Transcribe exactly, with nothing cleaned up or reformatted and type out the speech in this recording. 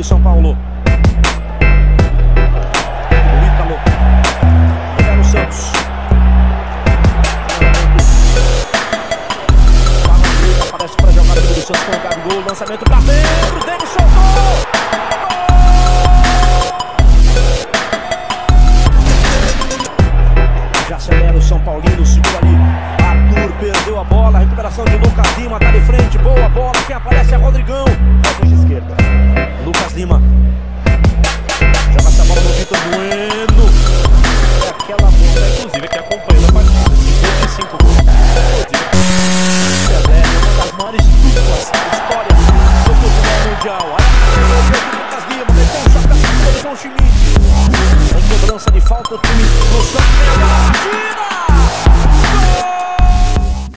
do São Paulo. Lançamento pra dentro, dele soltou! Já acelera o São Paulino, segura ali. Arthur perdeu a bola, recuperação de Lucas Lima, tá de frente, boa bola, quem aparece é Rodrigão. Vai de esquerda, Lucas Lima. Joga essa bola no Vitor Bueno. É aquela bola, inclusive, que acompanhou a partida. cinquenta e cinco gols. Inclusive, é uma das maiores duplas da história. Mundial.